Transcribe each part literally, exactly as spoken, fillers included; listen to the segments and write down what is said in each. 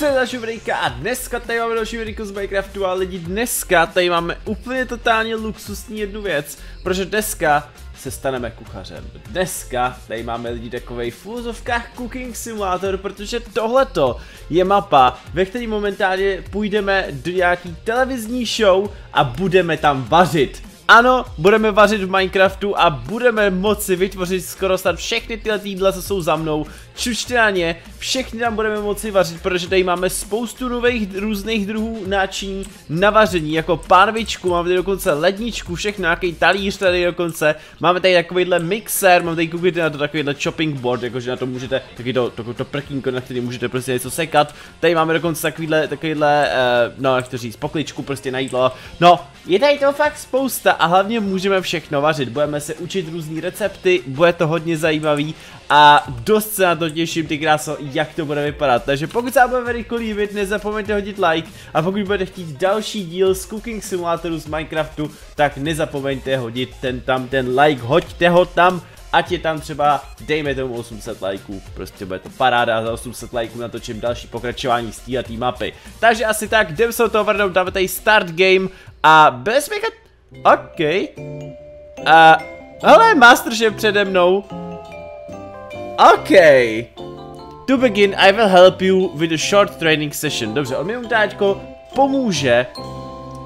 se další videjka a dneska tady máme další videjko z Minecraftu a lidi dneska tady máme úplně totálně luxusní jednu věc, protože dneska se staneme kuchařem. Dneska tady máme lidi takovej v úvozovkách cooking simulátor, protože tohleto je mapa, ve který momentálně půjdeme do nějaký televizní show a budeme tam vařit. Ano, budeme vařit v Minecraftu a budeme moci vytvořit skoro snad všechny tyhle jídla, co jsou za mnou. Čučte na ně, všechny tam budeme moci vařit, protože tady máme spoustu nových různých druhů náčiní na vaření, jako pánvičku, máme tady dokonce ledničku, všechno, nějaký talíř tady dokonce. Máme tady takovýhle mixer, mám tady koupit na to takovýhle chopping board, jakože na to můžete, taky to, to, to prkínko, na který můžete prostě něco sekat. Tady máme dokonce takovýhle, takovýhle, eh, no jak to říct, pokličku prostě na jídlo. No, je tady to fakt spousta. A hlavně můžeme všechno vařit, budeme se učit různé recepty, bude to hodně zajímavý a dost se na to těším, ty kráso, jak to bude vypadat. Takže pokud se vám bude video líbit, nezapomeňte hodit like a pokud budete chtít další díl z Cooking Simulatoru z Minecraftu, tak nezapomeňte hodit ten tam ten like, hoďte ho tam, ať je tam třeba, dejme tomu osm set lajků, prostě bude to paráda, za osm set lajků natočím další pokračování z této mapy. Takže asi tak, jdem se o toho vrnout, dáme tady start game a bez měkat. OK. A... hele, MasterChef přede mnou. OK. To begin, I will help you with a short training session. Dobře, on mi umtáčko pomůže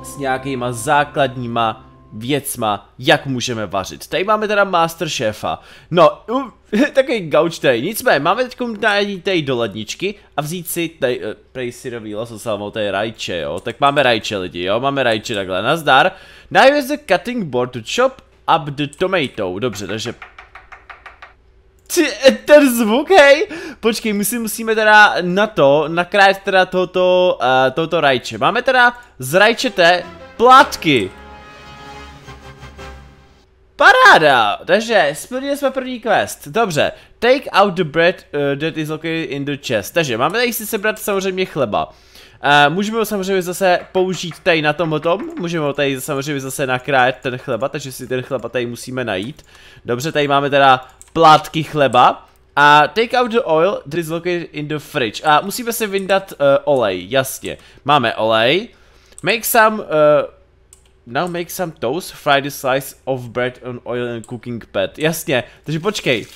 s nějakýma základníma věcma, jak můžeme vařit. Tady máme teda MasterChefa. No, um, takový gauč tady. Nicméně, máme teď najít tady do ledničky a vzít si tady, uh, prej syrový loso salmou, tady rajče, jo. Tak máme rajče, lidi, jo, máme rajče takhle, nazdar. Now use the cutting board to chop up the tomato. Dobře, takže... ten zvuk, hej! Počkej, my si musíme teda na to, nakrájet teda tohoto, uh, tohoto rajče. Máme teda z rajčete plátky. Paráda! Takže splnili jsme první quest. Dobře. Take out the bread uh, that is located in the chest. Takže máme tady si sebrat samozřejmě chleba. Uh, můžeme ho samozřejmě zase použít tady na tomhletom. Můžeme ho tady samozřejmě zase nakrájet ten chleba, takže si ten chleba tady musíme najít. Dobře, tady máme teda plátky chleba. A take out the oil that is located in the fridge. A musíme si vyndat uh, olej, jasně. Máme olej. Make some... Uh, Now make some toast, fry the slice of bread on oil and cooking pad. Jasně, takže počkej.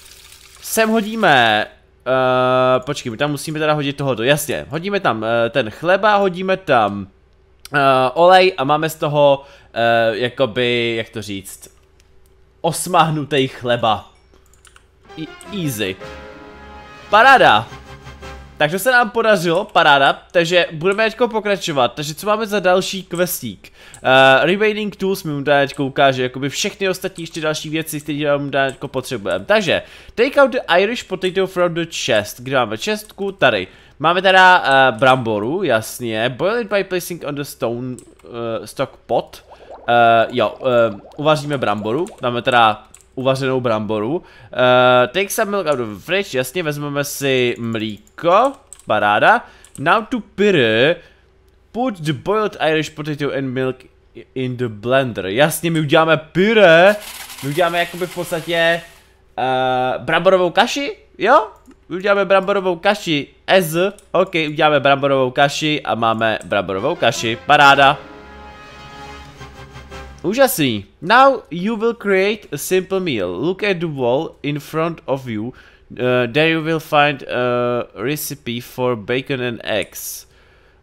Sem hodíme... Uh, počkej, my tam musíme teda hodit tohoto, jasně. Hodíme tam uh, ten chleba, hodíme tam uh, olej a máme z toho, uh, jakoby, jak to říct, osmahnutý chleba. E- easy. Paráda. Tak to se nám podařilo, paráda, takže budeme teďko pokračovat, takže co máme za další questík? Uh, remaining tools mi umdá teďko ukáže, jakoby všechny ostatní ještě další věci, které nám umdá teďko potřebujeme. Takže, take out the Irish potato from the chest, kde máme čestku, tady. Máme teda uh, bramboru, jasně, boil it by placing on the stone uh, stock pot. Uh, jo, uh, uvaříme bramboru, dáme teda... uvařenou bramboru. Uh, take some milk out of the fridge, jasně, vezmeme si mlíko, paráda. Now to puree, put the boiled Irish potato and milk in the blender. Jasně, my uděláme puree, my uděláme jakoby v podstatě uh, bramborovou kaši, jo? My uděláme bramborovou kaši, ez, ok, uděláme bramborovou kaši a máme bramborovou kaši, paráda. Úžasný. Now you will create a simple meal. Look at the wall in front of you. Uh, there you will find a recipe for bacon and eggs.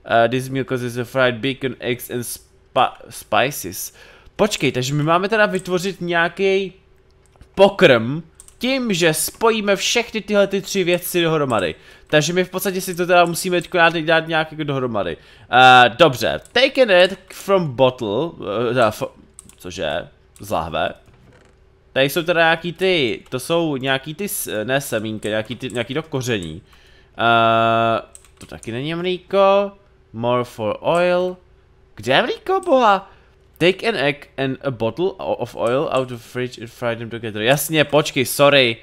Uh, this meal consists of fried bacon, eggs and spi- spices. Počkej, takže my máme teda vytvořit nějaký pokrm tím, že spojíme všechny tyhle ty tři věci dohromady. Takže my v podstatě si to teda musíme teď dát nějak jako dohromady. Uh, dobře. Taken it from bottle. Uh, for, cože? Z lahve. Tady jsou teda nějaký ty, to jsou nějaký ty, ne semínky, nějaký, ty, nějaký to koření. Uh, to taky není mlíko. More for oil. Kde je mlíko, boha? Take an egg and a bottle of oil out of the fridge and fry them together. Jasně, počkej, sorry.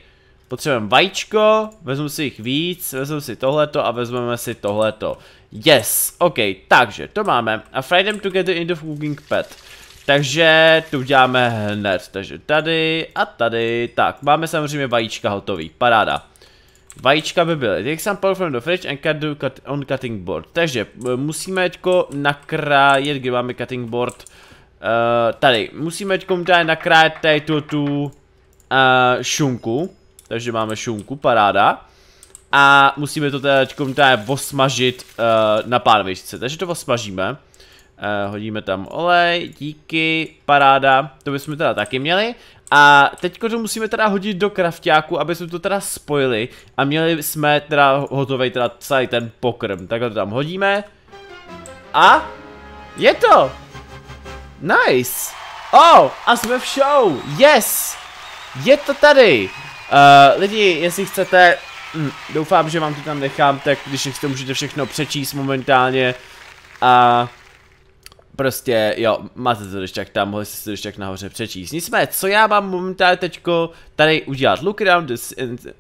Potřebujeme vajíčko, vezmu si jich víc, vezmu si tohleto a vezmeme si tohleto. Yes, ok, takže to máme. A fry them together in the cooking pad. Takže to uděláme hned. Takže tady a tady. Tak, máme samozřejmě vajíčka hotový, paráda. Vajíčka by byly. Take some power from the fridge and cut the cut on cutting board. Takže musíme teďko nakrájet, kde máme cutting board. Uh, tady, musíme teďko tady nakrájet tato tu uh, šunku. Takže máme šunku, paráda. A musíme to teda teďko tady osmažit uh, na pánvičce. Takže to osmažíme. Uh, hodíme tam olej, díky, paráda. To bychom teda taky měli. A teďko to musíme teda hodit do krafťáku, aby jsme to teda spojili a měli jsme teda hotovej teda celý ten pokrm. Takhle to tam hodíme a je to! Nice! Oh, a jsme v show! Yes! Je to tady! Uh, lidi, jestli chcete, hm, doufám, že vám to tam nechám, tak když nechcete, můžete všechno přečíst momentálně a... Prostě, jo, máte to když tak tam, mohli jste to když tak nahoře přečíst. Nicméně, co já mám momentálně teďko tady udělat? Look around the,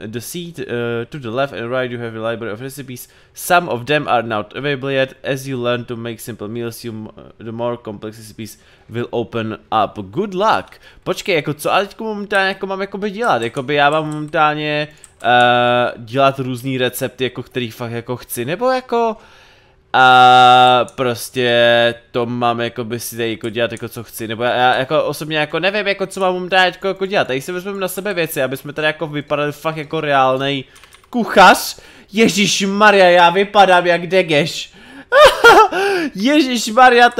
the seat uh, to the left and right you have a library of recipes. Some of them are not available yet. As you learn to make simple meals, you, uh, the more complex recipes will open up. Good luck! Počkej, jako co ale teďko momentálně jako mám jakoby dělat? Jakoby já mám momentálně uh, dělat různý recepty, jako který fakt jako chci, nebo jako... A prostě to mám jako by si tady jako dělat jako co chci, nebo já, já jako osobně jako nevím jako co mám tady jako, jako dělat, tady si vezmeme na sebe věci, aby jsme tady jako vypadali fakt jako reálnej kuchař. Ježíš Maria, já vypadám jak Degeš. Ježíš Maria,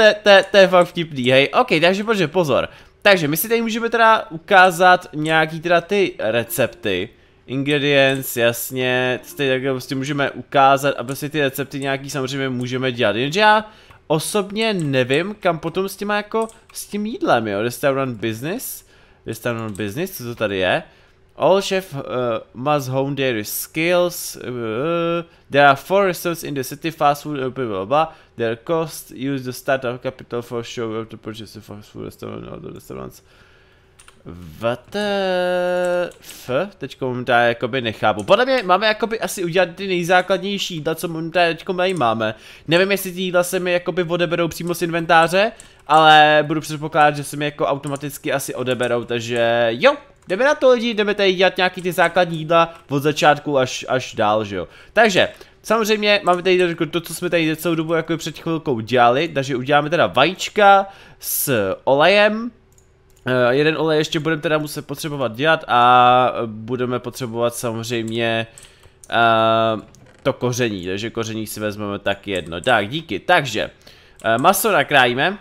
to je fakt vtipný, hej, ok, takže bože pozor. Takže my si tady můžeme teda ukázat nějaký teda ty recepty. Ingredients, jasně, tady takhle prostě můžeme ukázat a prostě ty recepty nějaký samozřejmě můžeme dělat, jenže já osobně nevím, kam potom s tím jako, s tím jídlem, jo, restaurant business, restaurant business, co to tady je, all chef uh, must hone their skills, uh, there are four restaurants in the city, fast food, blah, blah, blah. Their cost, use the startup capital for show to purchase the fast food restaurant or the restaurants. What f? Teďko momentálně jakoby nechápu. Podle mě máme jakoby asi udělat ty nejzákladnější jídla, co momentálně teďko máme. Nevím, jestli ty jídla se mi jakoby odeberou přímo z inventáře, ale budu předpokládat, že se mi jako automaticky asi odeberou, takže jo. Jdeme na to lidi, jdeme tady dělat nějaký ty základní jídla od začátku až, až dál, že jo. Takže, samozřejmě máme tady to, co jsme tady celou dobu jako před chvilkou dělali, takže uděláme teda vajíčka s olejem. Uh, jeden olej ještě budeme teda muset potřebovat dělat a budeme potřebovat samozřejmě uh, to koření, takže koření si vezmeme tak jedno. Tak, díky. Takže, uh, maso nakrájíme,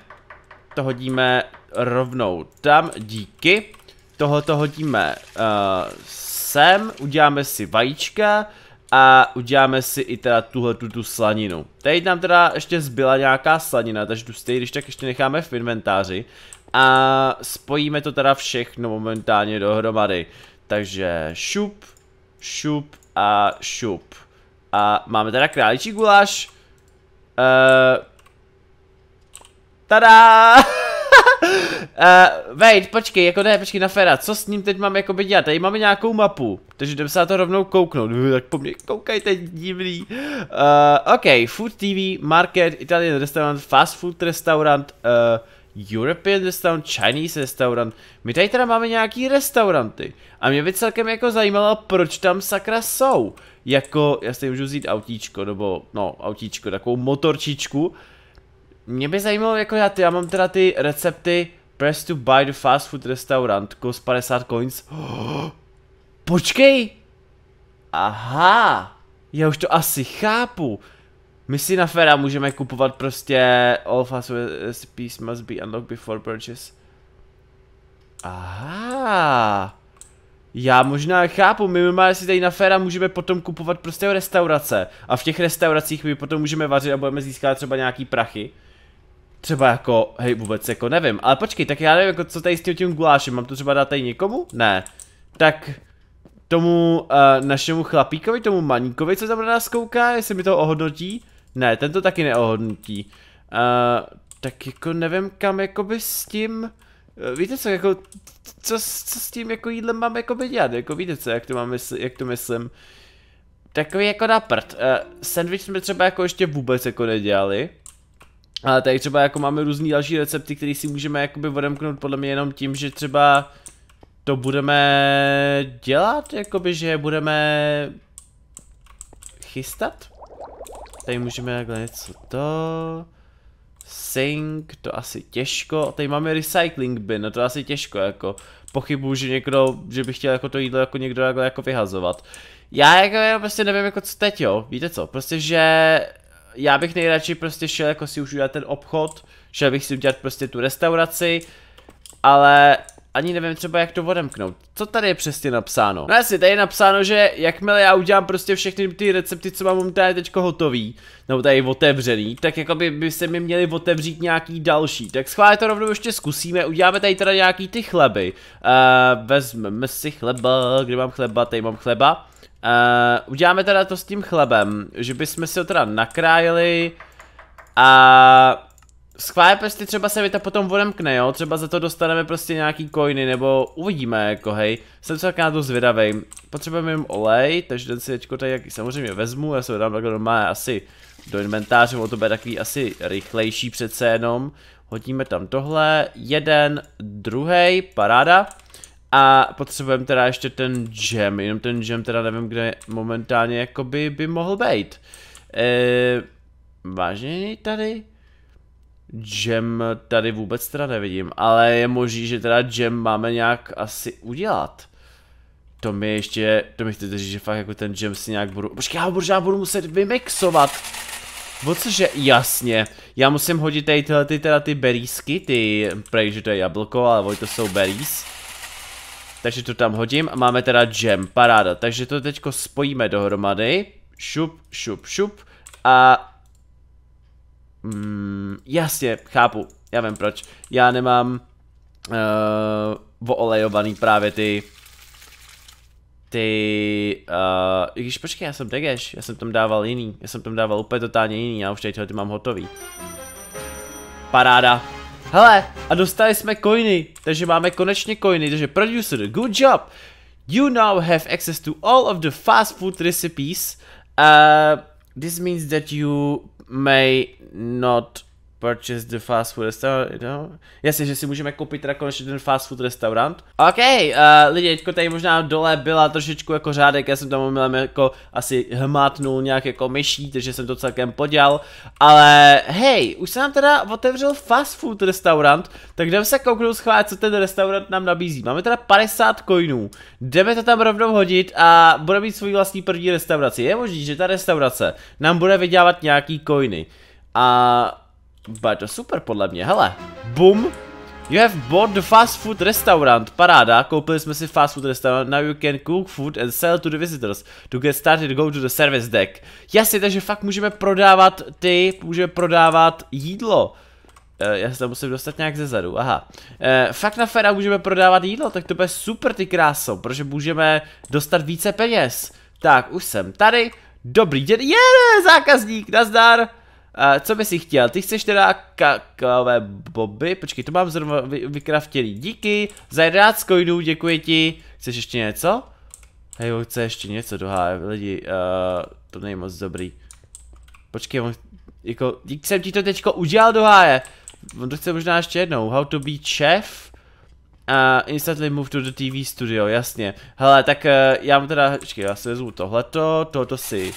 to hodíme rovnou tam, díky. Tohle to hodíme uh, sem, uděláme si vajíčka a uděláme si i teda tuhle tu slaninu. Teď nám teda ještě zbyla nějaká slanina, takže tu stejně, když tak ještě necháme v inventáři. A spojíme to teda všechno momentálně dohromady. Takže šup, šup a šup. A máme teda králičí guláš. Uh, tada! uh, wait, počkej, jako ne, počkej na Fera, co s ním teď mám jakoby dělat? Tady máme nějakou mapu, takže jdeme se na to rovnou kouknout. Uh, tak po mně koukajte, divný. Uh, ok, Food T V, Market, Italian Restaurant, Fast Food Restaurant, uh, European restaurant, Chinese restaurant. My tady teda máme nějaký restauranty. A mě by celkem jako zajímalo, proč tam sakra jsou. Jako, já si můžu vzít autíčko, nebo, no, autíčko, takovou motorčičku. Mě by zajímalo, jako já, ty, já mám teda ty recepty. Press to buy the fast food restaurant, cost padesát coins. Oh, počkej! Aha! Já už to asi chápu. My si na Fera můžeme kupovat prostě all fast recipes must be unlocked before purchase. Aha. Já možná chápu, my máme si tady na Fera můžeme potom kupovat prostě restaurace. A v těch restauracích my potom můžeme vařit a budeme získat třeba nějaký prachy. Třeba jako, hej vůbec jako nevím, ale počkej, tak já nevím jako co tady s tím, tím gulášem, mám to třeba dát tady někomu? Ne. Tak... Tomu uh, našemu chlapíkovi, tomu maníkovi, co tam na nás kouká, jestli mi to ohodnotí. Ne, ten to taky neohodnotí. Uh, tak jako nevím kam jakoby s tím, uh, víte co, jako, co, co s tím jako jídlem mám jakoby dělat, jako víte co, jak to mám mysl, jak to myslím. Takový jako na prd, uh, sandwich jsme třeba jako ještě vůbec jako nedělali. Ale tady třeba jako máme různý další recepty, které si můžeme jakoby odemknout podle mě jenom tím, že třeba to budeme dělat, jakoby, že budeme chystat. Tady můžeme takhle něco to. Sink, to asi těžko. Tady máme recycling bin, no to asi těžko jako. Pochybuju, že někdo, že by chtěl jako to jídlo jako někdo takhle jako vyhazovat. Já jako já prostě nevím jako co teď, jo, víte co, prostě že já bych nejradši prostě šel jako si už udělat ten obchod, šel bych si udělat prostě tu restauraci, ale ani nevím třeba jak to odemknout. Co tady je přesně napsáno? No jasně, tady je napsáno, že jakmile já udělám prostě všechny ty recepty, co mám momentálně teďko hotový, nebo tady otevřený, tak jako by, by se mi měly otevřít nějaký další. Tak schválně to rovnou ještě zkusíme, uděláme tady teda nějaký ty chleby. Uh, vezmeme si chleba, kde mám chleba, tady mám chleba. Uh, uděláme teda to s tím chlebem, že bychom si ho teda nakrájeli a... Schválně prostě třeba se mi to potom odemkne, jo, třeba za to dostaneme prostě nějaký coiny, nebo uvidíme jako hej, jsem se tak na to zvědavej. Potřebujeme jim olej, takže ten si teďko tady samozřejmě vezmu, já se ho dám takhle doma asi do inventáře, o to bude takový asi rychlejší přece jenom. Hodíme tam tohle, jeden, druhý, paráda. A potřebujeme teda ještě ten gem, jenom ten gem teda nevím kde momentálně jakoby by mohl být. Eee, vážně tady? Gem tady vůbec teda nevidím, ale je možný, že teda gem máme nějak asi udělat. To mi ještě, to mi chcete říct, že fakt jako ten gem si nějak budu, počkej, já ho možná budu muset vymixovat. O cože, jasně, já musím hodit tady tyhle ty teda ty berýsky, ty, prej, že to je jablko, ale oni to jsou berries. Takže to tam hodím a máme teda gem, paráda, takže to teďko spojíme dohromady. Šup, šup, šup a... Mm, jasně, chápu, já vím proč. Já nemám uh, olejovaný právě ty. Ty. Uh, I když počkej, já jsem degeš, já jsem tam dával jiný, já jsem tam dával úplně totálně jiný, já už tady ty mám hotový. Paráda. Hele, a dostali jsme coiny, takže máme konečně coiny, takže producer, good job. You now have access to all of the fast food recipes. Uh, this means that you may not purchase the fast food restaurant, no? Jasně, že si můžeme koupit teda konečně ten fast food restaurant. OK, uh, lidi, teďko tady možná dole byla trošičku jako řádek, já jsem tam omylem jako asi hmátnul nějak jako myší, takže jsem to celkem podělal. Ale hej, už se nám teda otevřel fast food restaurant, tak jdeme se kouknout schválit, co ten restaurant nám nabízí. Máme teda padesát coinů, jdeme to tam rovnou hodit a budeme mít svůj vlastní první restauraci. Je možný, že ta restaurace nám bude vydělávat nějaký coiny. A... Bude to super podle mě, hele, boom, you have bought the fast food restaurant, paráda, koupili jsme si fast food restaurant, now you can cook food and sell to the visitors, to get started go to the service deck. Jasně, takže fakt můžeme prodávat ty, můžeme prodávat jídlo. Uh, já se tam musím dostat nějak zezadu, aha. Uh, fakt na fera můžeme prodávat jídlo, tak to bude super ty kráso, protože můžeme dostat více peněz. Tak, už jsem tady, dobrý den, yeah, zákazník, nazdar. Uh, co bys si chtěl? Ty chceš teda kakaové boby? Počkej, to mám zrovna vy vykraftěný. Díky, za jedenáct coinů, děkuji ti. Chceš ještě něco? Hej, on chce ještě něco dohájit, lidi, uh, to není moc dobrý. Počkej, on, jako, dík jsem ti to teďko udělal doháje. On to chce možná ještě jednou, how to be chef? Uh, instantly move to the T V studio, jasně. Hele, tak uh, já mu teda, počkej, já si vezmu tohleto, tohoto si...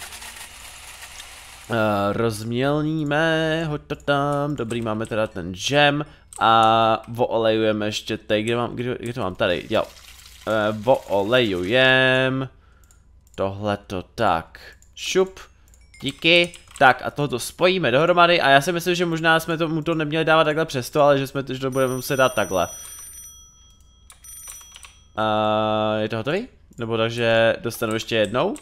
Uh, rozmělníme, hoď to tam, dobrý, máme teda ten gem a voolejujeme ještě tady, kde mám, kde, kde to mám, tady, jo, uh, voolejujeme, tohleto tak, šup, díky, tak a tohoto spojíme dohromady a já si myslím, že možná jsme to, mu to neměli dávat takhle přesto, ale že, jsme, že to budeme muset dát takhle. Uh, je to hotový? Nebo takže dostanu ještě jednou?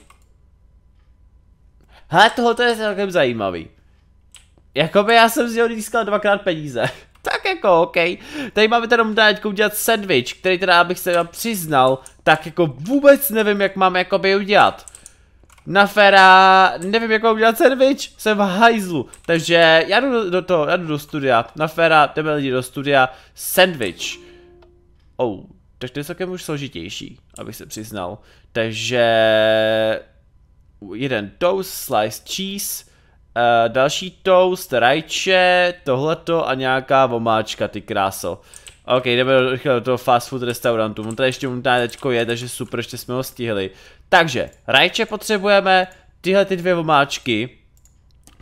Hele, tohoto je celkem zajímavý. Jakoby já jsem z něho získal dvakrát peníze. Tak jako, OK. Tady máme teda momentálně udělat sandwich, který teda, abych se vám přiznal, tak jako vůbec nevím, jak mám jakoby udělat. Na fera, nevím, jak mám udělat sandwich, jsem v hajzlu. Takže já jdu do toho, já jdu do studia. Na fera, jdeme lidi do studia, sandwich. Oh, tak to je celkem už složitější, abych se přiznal. Takže... Jeden toast, slice cheese, uh, další toast, rajče, tohleto a nějaká vomáčka, ty kráso. OK, jdeme do, do toho fast food restaurantu, on tady ještě momentálně teďko je, takže super, ještě jsme ho stihli. Takže, rajče potřebujeme, tyhle ty dvě omáčky,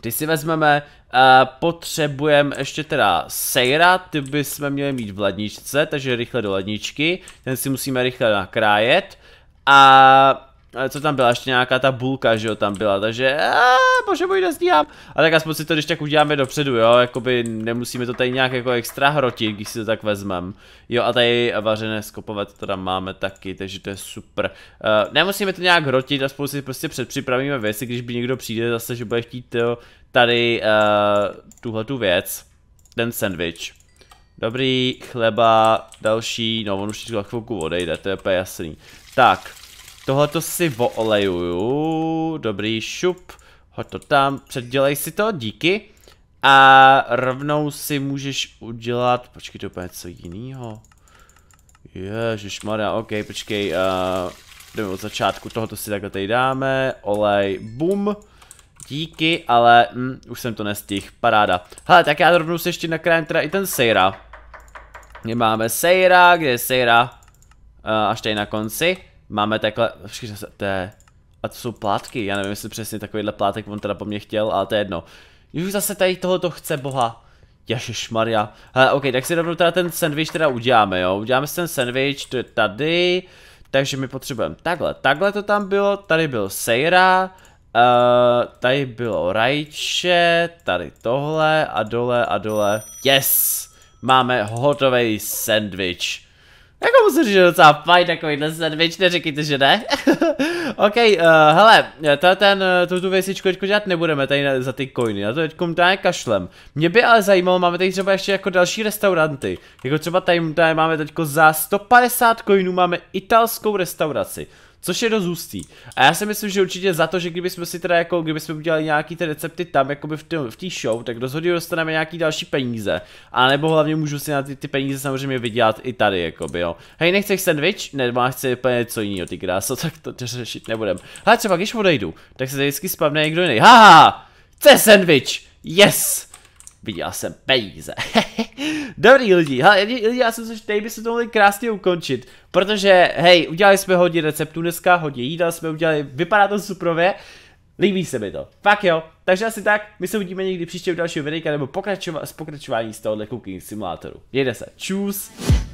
ty si vezmeme, uh, potřebujeme ještě teda sejra, ty bychom měli mít v ledničce, takže rychle do ledničky, ten si musíme rychle nakrájet. A co tam byla, ještě nějaká ta bulka, že jo, tam byla, takže bože můj, nestíhám. A tak aspoň si to když tak uděláme dopředu, jo, jakoby nemusíme to tady nějak jako extra hrotit, když si to tak vezmeme. Jo, a tady vařené skopové to tam máme taky, takže to je super. Uh, nemusíme to nějak hrotit, aspoň si prostě předpřipravíme věci, když by někdo přijde zase, že bude chtít jo, tady uh, tuhle tu věc, ten sandwich. Dobrý, chleba, další, no on už za chvilku odejde, to je úplně jasný. Tak. Tohleto si oolejuju, dobrý šup, hoď to tam, předdělej si to, díky. A rovnou si můžeš udělat, počkej, to je něco jinýho. Ježišmarja, ok, počkej, uh, jdeme od začátku, tohoto si takhle tady dáme, olej, bum. Díky, ale hm, už jsem to nestihl, paráda. Hele, tak já rovnou si ještě nakrájím teda i ten sejra. My máme sejra, kde je sejra? Uh, až tady na konci. Máme takhle, to je, a to jsou plátky, já nevím jestli přesně takovýhle plátek on teda po mně chtěl, ale to je jedno. Už zase tady tohoto chce boha, ježišmarja. Hele, ok, tak si rovnou teda ten sandwich teda uděláme, jo, uděláme si ten sandwich, to je tady, takže my potřebujeme takhle, takhle to tam bylo, tady byl sejra, uh, tady bylo rajče, tady tohle a dole a dole, yes, máme hotový sandwich. Jako musím říct, že je docela fajn takovýhle sandwich, neříkejte, že ne? Ok, uh, hele, to ten, tu věcičku teďko dělat nebudeme tady na, za ty coiny, na to teďko tady kašlem. Mě by ale zajímalo, máme tady třeba ještě jako další restauranty. Jako třeba tady, tady máme teďko za sto padesát coinů máme italskou restauraci. Což je dost hustý. A já si myslím, že určitě za to, že kdybychom si teda jako, kdybychom udělali nějaký ty recepty tam, jakoby v té v té show, tak rozhodně dostaneme nějaký další peníze. A nebo hlavně můžu si na ty, ty peníze samozřejmě vydělat i tady, jakoby, jo. Hej, nechceš sandwich? Ne, já chci úplně něco jiného, ty kráso, tak to řešit nebudem. Ale třeba když odejdu, tak se tady vždycky spavne někdo jiný. Haha! Chce sandwich! Yes! Viděl jsem peníze. Dobrý lidi, hele, lidi, já jsem se tady bychom to mohli krásně ukončit, protože hej, udělali jsme hodně receptů dneska, hodně jídla jsme udělali, vypadá to suprově, líbí se mi to, fakt jo, takže asi tak, my se uvidíme někdy příště u dalšího videa nebo pokračova- pokračování z tohohle Cooking Simulátoru. Mějte se, čus.